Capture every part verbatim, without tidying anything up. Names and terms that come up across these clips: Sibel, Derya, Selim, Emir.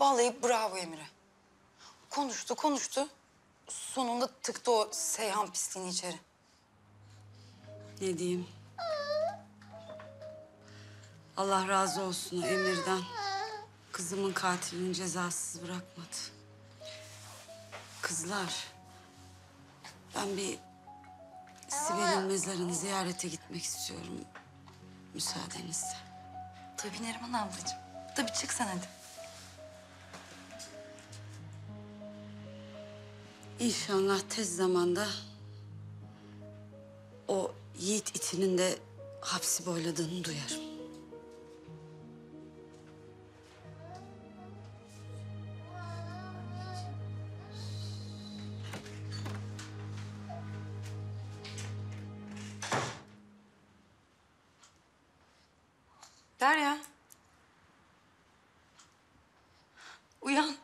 Vallahi bravo Emir'e. Konuştu, konuştu. Sonunda tıktı o Seyhan pisliğini içeri. Ne diyeyim? Allah razı olsun Emir'den. Kızımın katilini cezasız bırakmadı. Kızlar, ben bir Sibel'in mezarını ziyarete gitmek istiyorum. Müsaadenizle. Tabii Neriman ablacığım. Tabii çık sen hadi. İnşallah tez zamanda o yiğit itinin de hapsi boyladığını duyarım. Derya. Uyan.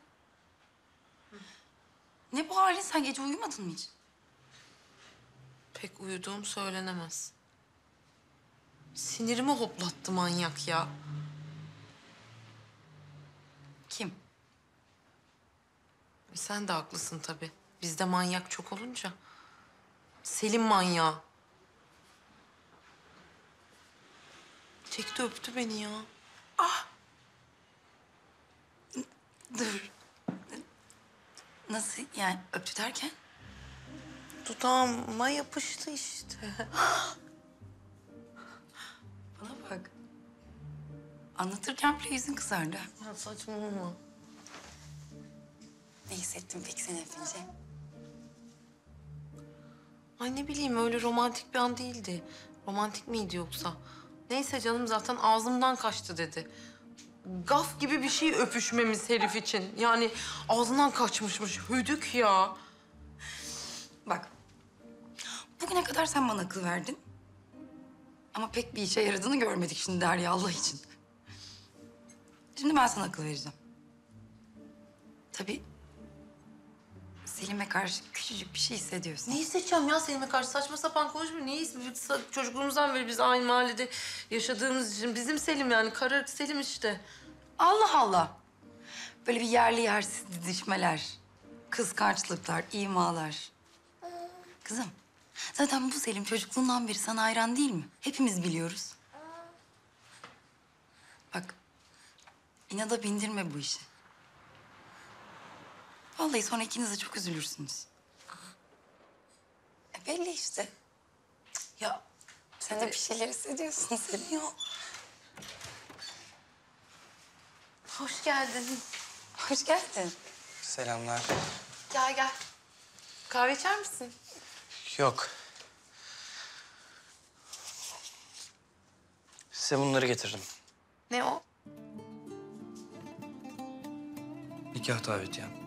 Ne bu halin? Sen gece uyumadın mı hiç? Pek uyuduğum söylenemez. Sinirimi hoplattı manyak ya. Kim? E sen de haklısın tabii. Bizde manyak çok olunca. Selim manyağı. Çekti öptü beni ya. Ah! Dur. Nasıl yani öptü derken? Dudağıma yapıştı işte. Bana bak. Anlatırken bile yüzün kızardı. Ya saçmalama. Ne hissettin peki sen öpünce? Ay ne bileyim öyle romantik bir an değildi. Romantik miydi yoksa? Neyse canım zaten ağzımdan kaçtı dedi. Gaf gibi bir şey öpüşmemiz herif için. Yani ağzından kaçmışmış. Hüdük ya. Bak. Bugüne kadar sen bana akıl verdin. Ama pek bir işe yaradığını görmedik şimdi Derya Allah için. Şimdi ben sana akıl vereceğim. Tabii Selim'e karşı küçücük bir şey hissediyorsun. Ne hissedeceğim ya Selim'e karşı? Saçma sapan konuşmuyor. Neyiz? Çocukluğumuzdan beri biz aynı mahallede yaşadığımız için. Bizim Selim yani. Kara Selim işte. Allah Allah. Böyle bir yerli yersiz didişmeler, kıskançlıklar, imalar. Kızım, zaten bu Selim çocukluğundan beri sana hayran değil mi? Hepimiz biliyoruz. Bak, inada bindirme bu işi. Vallahi sonra ikiniz de çok üzülürsünüz. E belli işte. Ya sen de bir şeyler hissediyorsun Selim ya. Hoş geldin. Hoş geldin. Selamlar. Gel gel. Kahve içer misin? Yok. Size bunları getirdim. Ne o? Nikah davetiyem.